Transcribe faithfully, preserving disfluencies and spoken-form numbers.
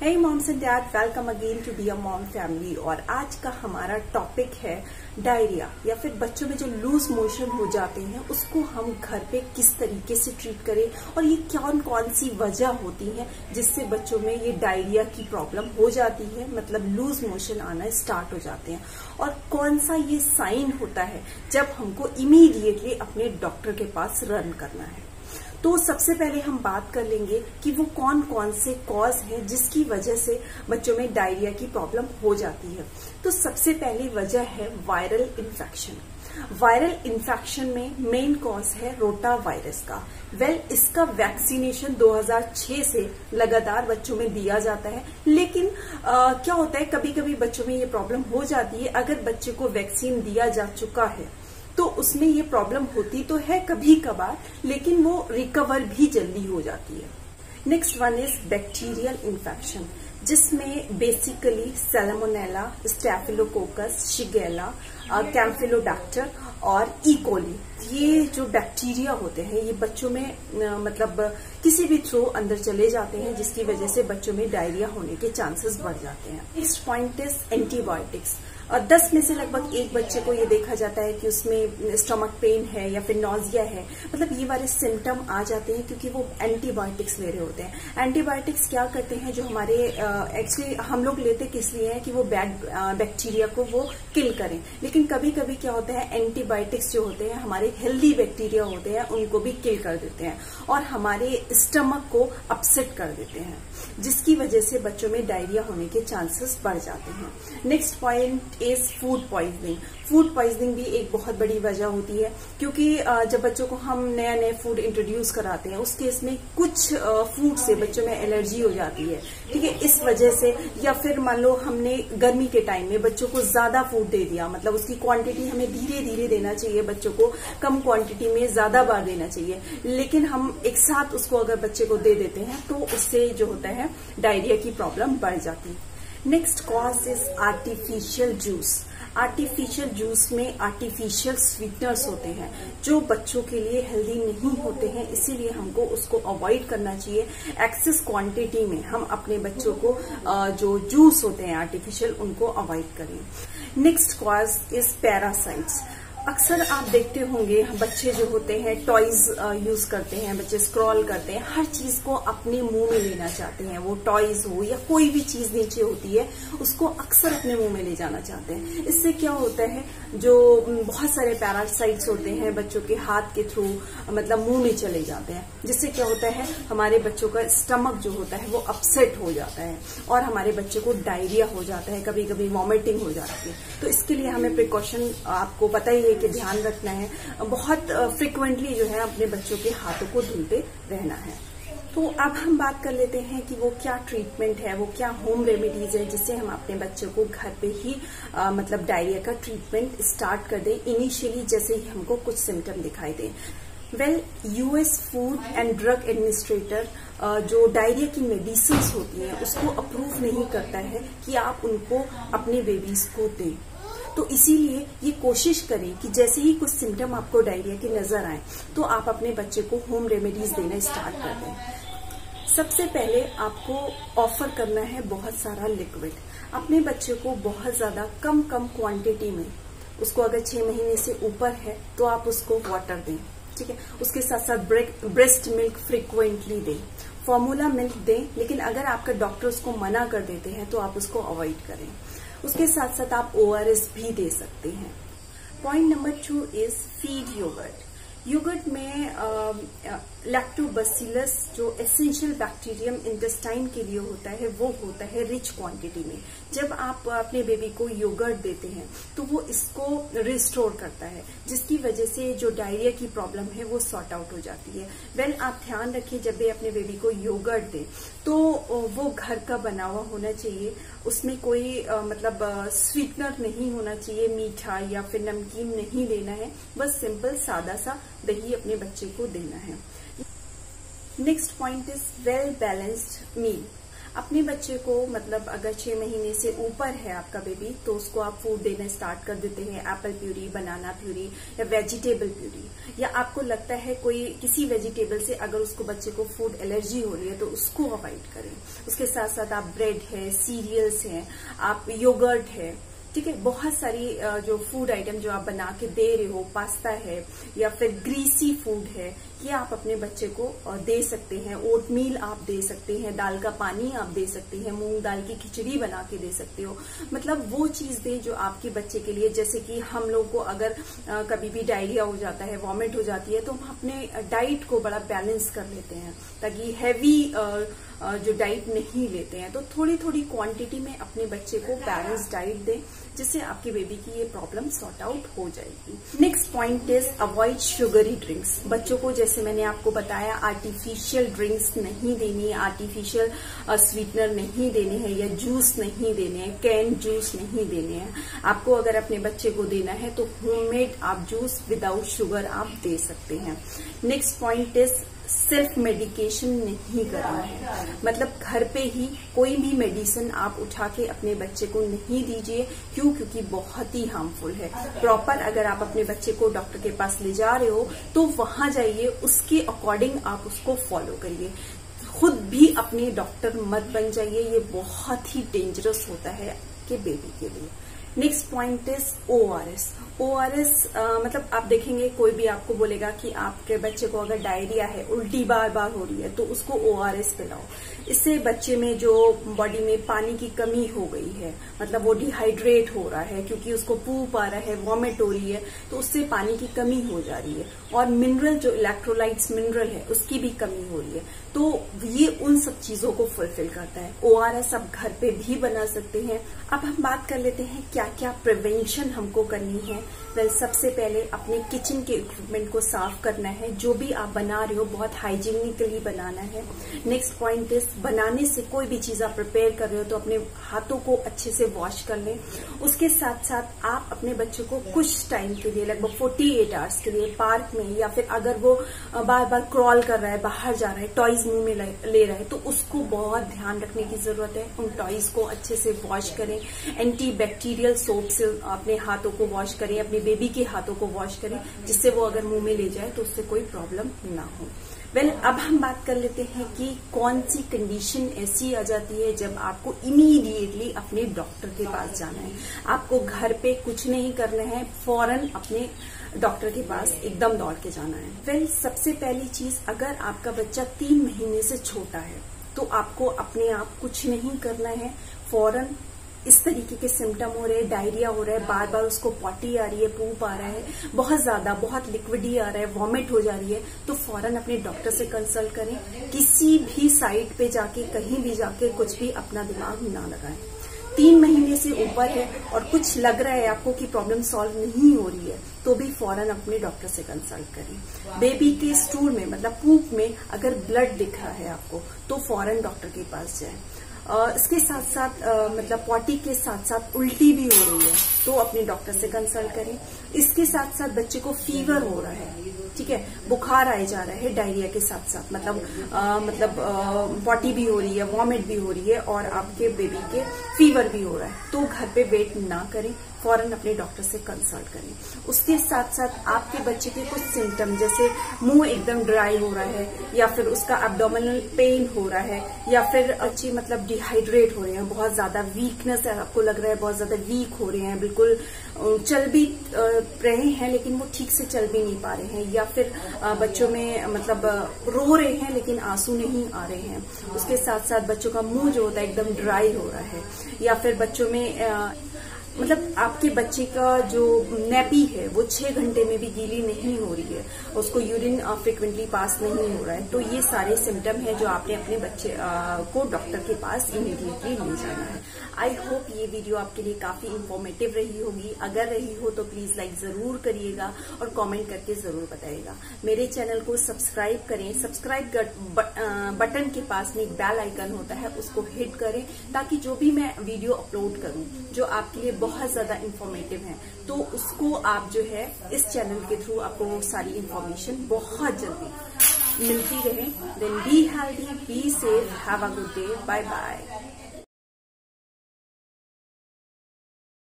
Hey moms and dads, welcome again to Be A Mom family। और आज का हमारा टॉपिक है डायरिया या फिर बच्चों में जो लूज मोशन हो जाते हैं उसको हम घर पे किस तरीके से ट्रीट करें और ये कौन कौन सी वजह होती है जिससे बच्चों में ये डायरिया की प्रॉब्लम हो जाती है, मतलब लूज मोशन आना स्टार्ट हो जाते हैं, और कौन सा ये साइन होता है जब हमको इमीडिएटली अपने डॉक्टर के पास रन करना है। तो सबसे पहले हम बात कर लेंगे कि वो कौन कौन से कॉज हैं जिसकी वजह से बच्चों में डायरिया की प्रॉब्लम हो जाती है। तो सबसे पहली वजह है वायरल इन्फेक्शन। वायरल इन्फेक्शन में मेन कॉज है रोटा वायरस का। वेल well, इसका वैक्सीनेशन दो हज़ार छह से लगातार बच्चों में दिया जाता है, लेकिन आ, क्या होता है कभी कभी बच्चों में ये प्रॉब्लम हो जाती है। अगर बच्चे को वैक्सीन दिया जा चुका है तो उसमें ये प्रॉब्लम होती तो है कभी कभार, लेकिन वो रिकवर भी जल्दी हो जाती है। Next one is bacterial infection, जिसमें basically salmonella, staphylococcus, shigella, campylobacter और ई कोली ये जो बैक्टीरिया होते हैं ये बच्चों में न, मतलब किसी भी थ्रू अंदर चले जाते हैं, जिसकी वजह से बच्चों में डायरिया होने के चांसेस बढ़ जाते हैं। Next point is antibiotics. और दस में से लगभग एक बच्चे को ये देखा जाता है कि उसमें स्टमक पेन है या फिर नॉजिया है, मतलब ये वाले सिम्टम आ जाते हैं क्योंकि वो एंटीबायोटिक्स ले रहे होते हैं। एंटीबायोटिक्स क्या करते हैं, जो हमारे एक्चुअली हम लोग लेते किस लिए हैं कि वो बैड बैक्टीरिया को वो किल करें, लेकिन कभी कभी क्या होता है एंटीबायोटिक्स जो होते हैं हमारे हेल्दी बैक्टीरिया होते हैं उनको भी किल कर देते हैं और हमारे स्टमक को अपसेट कर देते हैं, जिसकी वजह से बच्चों में डायरिया होने के चांसेस बढ़ जाते हैं। Next point is food poisoning. Food poisoning भी एक बहुत बड़ी वजह होती है, क्योंकि जब बच्चों को हम नया नया फूड इंट्रोड्यूस कराते हैं उस केस में कुछ फूड से बच्चों में एलर्जी हो जाती है, ठीक है, इस वजह से। या फिर मान लो हमने गर्मी के टाइम में बच्चों को ज्यादा फूड दे दिया, मतलब उसकी क्वांटिटी हमें धीरे धीरे देना चाहिए, बच्चों को कम क्वांटिटी में ज्यादा बार देना चाहिए, लेकिन हम एक साथ उसको अगर बच्चे को दे देते हैं तो उससे जो होता है डायरिया की प्रॉब्लम बढ़ जाती है। Next cause is artificial juice. Artificial juice में आर्टिफिशियल स्वीटनर्स होते हैं जो बच्चों के लिए हेल्दी नहीं होते हैं, इसीलिए हमको उसको अवॉइड करना चाहिए। एक्सेस क्वांटिटी में हम अपने बच्चों को जो जूस होते हैं आर्टिफिशियल उनको अवॉइड करें। Next cause is parasites. अक्सर आप देखते होंगे बच्चे जो होते हैं टॉयज यूज करते हैं, बच्चे स्क्रॉल करते हैं, हर चीज को अपने मुंह में लेना चाहते हैं, वो टॉयज हो या कोई भी चीज नीचे होती है उसको अक्सर अपने मुंह में ले जाना चाहते हैं। इससे क्या होता है, जो बहुत सारे पैरासाइट्स होते हैं बच्चों के हाथ के थ्रू मतलब मुंह में चले जाते हैं, जिससे क्या होता है हमारे बच्चों का स्टमक जो होता है वो अपसेट हो जाता है और हमारे बच्चे को डायरिया हो जाता है, कभी कभी वॉमिटिंग हो जाती है। तो इसके लिए हमें प्रिकॉशन आपको पता ही है कि ध्यान रखना है, बहुत फ्रिक्वेंटली जो है अपने बच्चों के हाथों को धुलते रहना है। तो अब हम बात कर लेते हैं कि वो क्या ट्रीटमेंट है, वो क्या होम रेमेडीज है जिससे हम अपने बच्चों को घर पे ही आ, मतलब डायरिया का ट्रीटमेंट स्टार्ट कर दें इनिशियली जैसे ही हमको कुछ सिम्टम दिखाई दे। Well US food and drug administrator जो डायरिया की मेडिसिन्स होती हैं उसको अप्रूव नहीं करता है कि आप उनको अपने बेबीज को दें, तो इसीलिए ये कोशिश करें कि जैसे ही कुछ सिम्टम आपको डायरिया के नजर आए तो आप अपने बच्चे को होम रेमेडीज देना स्टार्ट कर दें। सबसे पहले आपको ऑफर करना है बहुत सारा लिक्विड। अपने बच्चे को बहुत ज्यादा कम कम क्वांटिटी में, उसको अगर छह महीने से ऊपर है तो आप उसको वाटर दें, ठीक है, उसके साथ साथ ब्रेस्ट मिल्क फ्रिक्वेंटली दें, फॉर्मूला मिल्क दें, लेकिन अगर आपका डॉक्टर उसको मना कर देते हैं तो आप उसको अवॉइड करें। उसके साथ साथ आप ओ आर एस भी दे सकते हैं। Point number two is feed yogurt. Yogurt में लैक्टोबैसिलस जो एसेंशियल बैक्टीरियम इंटेस्टाइन के लिए होता है वो होता है रिच क्वांटिटी में। जब आप अपने बेबी को योगर्ट देते हैं तो वो इसको रिस्टोर करता है, जिसकी वजह से जो डायरिया की प्रॉब्लम है वो सॉर्ट आउट हो जाती है। वेल आप ध्यान रखिए जब भी अपने बेबी को योगर्ट दें तो वो घर का बना हुआ होना चाहिए, उसमें कोई आ, मतलब स्वीटनर नहीं होना चाहिए, मीठा या फिर नमकीन नहीं देना है, बस सिंपल सादा सा दही अपने बच्चे को देना है। Next point is well balanced meal. अपने बच्चे को, मतलब अगर छह महीने से ऊपर है आपका बेबी तो उसको आप फूड देना स्टार्ट कर देते हैं, एप्पल प्यूरी, बनाना प्यूरी या वेजिटेबल प्यूरी, या आपको लगता है कोई किसी वेजिटेबल से अगर उसको बच्चे को फूड एलर्जी हो रही है तो उसको अवॉइड करें। उसके साथ साथ आप ब्रेड है, सीरियल्स हैं, आप योगर्ट है, ठीक है, बहुत सारी जो फूड आइटम जो आप बना के दे रहे हो, पास्ता है या फिर ग्रीसी फूड है, ये आप अपने बच्चे को दे सकते हैं। ओटमील आप दे सकते हैं, दाल का पानी आप दे सकते हैं, मूंग दाल की खिचड़ी बना के दे सकते हो। मतलब वो चीज दें जो आपके बच्चे के लिए, जैसे कि हम लोग को अगर आ, कभी भी डायरिया हो जाता है, वॉमिट हो जाती है, तो हम अपने डाइट को बड़ा बैलेंस कर लेते हैं ताकि हैवी जो डाइट नहीं लेते हैं, तो थोड़ी थोड़ी क्वांटिटी में अपने बच्चे को बैलेंस डाइट दें जिससे आपके बेबी की ये प्रॉब्लम सॉर्ट आउट हो जाएगी। Next point is avoid sugary drinks. बच्चों को जैसे मैंने आपको बताया आर्टिफिशियल ड्रिंक्स नहीं देनी, आर्टिफिशियल स्वीटनर नहीं देने हैं या जूस नहीं देने हैं, कैन जूस नहीं देने हैं। आपको अगर अपने बच्चे को देना है तो होममेड आप जूस विदाउट शुगर आप दे सकते हैं। Next point is self medication नहीं करना है, मतलब घर पे ही कोई भी मेडिसिन आप उठा के अपने बच्चे को नहीं दीजिए। क्यों? क्योंकि बहुत ही हार्मफुल है। प्रॉपर अगर आप अपने बच्चे को डॉक्टर के पास ले जा रहे हो तो वहां जाइए, उसके अकॉर्डिंग आप उसको फॉलो करिए, खुद भी अपने डॉक्टर मत बन जाइए, ये बहुत ही डेंजरस होता है आपके बेबी के लिए। Next point is O R S. O R S मतलब आप देखेंगे कोई भी आपको बोलेगा कि आपके बच्चे को अगर डायरिया है, उल्टी बार बार हो रही है तो उसको ओ आर एस पिलाओ। इससे बच्चे में जो बॉडी में पानी की कमी हो गई है, मतलब वो डिहाइड्रेट हो रहा है क्योंकि उसको पूप आ रहा है, वॉमिट हो रही है, तो उससे पानी की कमी हो जा रही है और मिनरल जो इलेक्ट्रोलाइट्स मिनरल है उसकी भी कमी हो रही है, तो ये उन सब चीजों को फुलफिल करता है। ओ आर एस आप घर पे भी बना सकते हैं। अब हम बात कर लेते हैं क्या क्या प्रिवेंशन हमको करनी है। वेल, सबसे पहले अपने किचन के इक्विपमेंट को साफ करना है, जो भी आप बना रहे हो बहुत हाइजीनिकली बनाना है। नेक्स्ट पॉइंट इज बनाने से कोई भी चीज आप प्रिपेयर कर रहे हो तो अपने हाथों को अच्छे से वॉश कर लें। उसके साथ साथ आप अपने बच्चों को कुछ टाइम के लिए, लगभग अड़तालीस आवर्स के लिए पार्क में, या फिर अगर वो बार बार क्रॉल कर रहा है, बाहर जा रहा है, टॉयज मुंह में ले रहा है, तो उसको बहुत ध्यान रखने की जरूरत है। उन टॉयज को अच्छे से वॉश करें, एंटी बैक्टीरियल सोप से अपने हाथों को वॉश करें, अपने बेबी के हाथों को वॉश करें, जिससे वो अगर मुंह में ले जाए तो उससे कोई प्रॉब्लम ना हो। वेल well, अब हम बात कर लेते हैं कि कौन सी कंडीशन ऐसी आ जाती है जब आपको इमीडिएटली अपने डॉक्टर के पास जाना है। आपको घर पे कुछ नहीं करना है, फौरन अपने डॉक्टर के पास एकदम दौड़ के जाना है। वेल well, सबसे पहली चीज, अगर आपका बच्चा तीन महीने से छोटा है तो आपको अपने आप कुछ नहीं करना है। फौरन इस तरीके के सिम्टम हो रहे हैं, डायरिया हो रहा है, बार बार उसको पॉटी आ रही है, पूप आ रहा है, बहुत ज्यादा, बहुत लिक्विडी आ रहा है, वॉमिट हो जा रही है, तो फौरन अपने डॉक्टर से कंसल्ट करें। किसी भी साइट पे जाके, कहीं भी जाके कुछ भी अपना दिमाग ना लगाएं। तीन महीने से ऊपर है और कुछ लग रहा है आपको कि प्रॉब्लम सॉल्व नहीं हो रही है तो भी फौरन अपने डॉक्टर से कंसल्ट करें। बेबी के स्टूल में, मतलब पूप में अगर ब्लड दिख रहा है आपको तो फौरन डॉक्टर के पास जाएं। Uh, इसके साथ साथ uh, मतलब पॉटी के साथ साथ उल्टी भी हो रही है तो अपने डॉक्टर से कंसल्ट करें। इसके साथ साथ बच्चे को फीवर हो रहा है, ठीक है, बुखार आए जा रहा है डायरिया के साथ साथ, मतलब uh, मतलब पॉटी uh, भी हो रही है, वॉमिट भी हो रही है और आपके बेबी के फीवर भी हो रहा है, तो घर पे वेट ना करें, फौरन अपने डॉक्टर से कंसल्ट करें। उसके साथ साथ आपके बच्चे के कुछ सिम्टम जैसे मुंह एकदम ड्राई हो रहा है, या फिर उसका एब्डोमिनल पेन हो रहा है, या फिर अच्छी मतलब डिहाइड्रेट हो रहे हैं, बहुत ज्यादा वीकनेस है, आपको लग रहा है बहुत ज्यादा वीक हो रहे हैं, बिल्कुल चल भी रहे हैं लेकिन वो ठीक से चल भी नहीं पा रहे हैं, या फिर बच्चों में मतलब रो रहे हैं लेकिन आंसू नहीं आ रहे हैं। उसके साथ साथ बच्चों का मुंह जो होता है एकदम ड्राई हो रहा है, या फिर बच्चों में आ, मतलब आपके बच्चे का जो नैपी है वो छह घंटे में भी गीली नहीं हो रही है, उसको यूरिन फ्रिक्वेंटली पास नहीं हो रहा है, तो ये सारे सिम्टम हैं जो आपने अपने बच्चे आ, को डॉक्टर के पास इमीडिएटली ले जाना है। आई होप ये वीडियो आपके लिए काफी इंफॉर्मेटिव रही होगी। अगर रही हो तो प्लीज लाइक जरूर करिएगा और कमेंट करके जरूर बताइएगा। मेरे चैनल को सब्सक्राइब करें, सब्सक्राइब बटन के पास में एक बेल आइकन होता है उसको हिट करें ताकि जो भी मैं वीडियो अपलोड करूं जो आपके लिए बहुत ज्यादा इंफॉर्मेटिव है तो उसको आप जो है इस चैनल के थ्रू आपको सारी इंफॉर्मेशन बहुत जल्दी मिलती रहे। Then be healthy, be safe, have a good day, bye bye.